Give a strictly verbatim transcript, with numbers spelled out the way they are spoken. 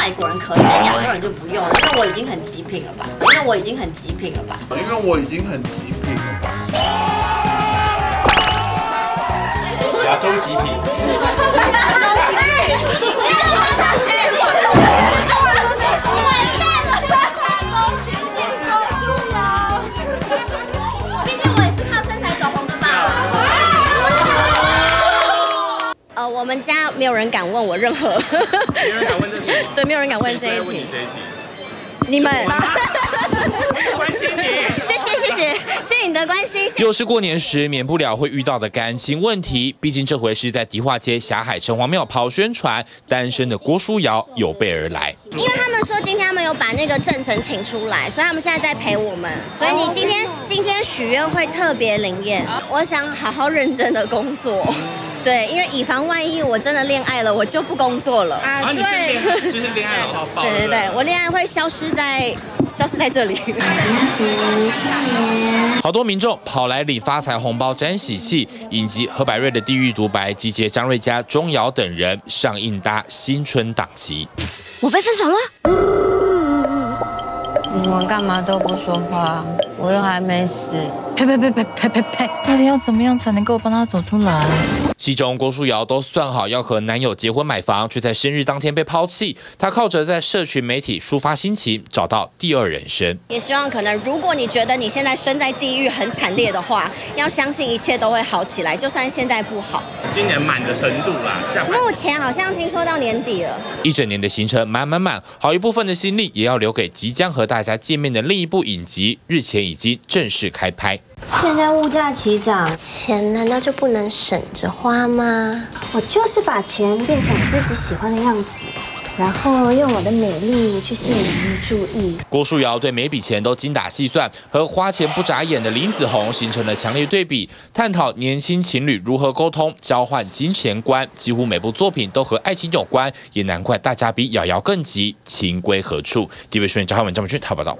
外国人可以，但亚洲人就不用，因为我已经很极品了吧？因为我已经很极品了吧？因为我已经很极品了吧？亚洲极品。我们家没有人敢问我任何，没有人敢问这题，对，没有人敢问这一题。你们，关心你，谢谢谢谢，谢谢你的关心。又是过年时免不了会遇到的感情问题，毕竟这回是在迪化街霞海城隍庙跑宣传，单身的郭书瑶有备而来。因为他们说今天他们有把那个正神请出来，所以他们现在在陪我们。所以你今天今天许愿会特别灵验，我想好好认真的工作。 对，因为以防万一，我真的恋爱了，我就不工作了。啊，对，就是恋爱好好。对对对，我恋爱会消失在消失在这里。好多民众跑来领发财红包、沾喜气，以及何百瑞的《地狱独白》集结张睿嘉、钟瑶等人上映搭新春档期。我被分手了。你们干嘛都不说话？我又还没死。呸呸呸呸呸呸呸！到底要怎么样才能够帮他走出来？ 其中郭书瑶都算好要和男友结婚买房，却在生日当天被抛弃。她靠着在社群媒体抒发心情，找到第二人生。也希望可能，如果你觉得你现在身在地狱很惨烈的话，要相信一切都会好起来，就算现在不好。今年满的程度啦，目前好像听说到年底了。一整年的行程满满满，好一部分的心力也要留给即将和大家见面的另一部影集，日前已经正式开拍。 现在物价齐涨，钱难道就不能省着花吗？我就是把钱变成我自己喜欢的样子，然后用我的美丽去吸引人的注意。郭书瑶对每笔钱都精打细算，和花钱不眨眼的林子闳形成了强烈对比，探讨年轻情侣如何沟通、交换金钱观。几乎每部作品都和爱情有关，也难怪大家比瑶瑶更急。情归何处？地位顺张翰文、张文俊，他报道。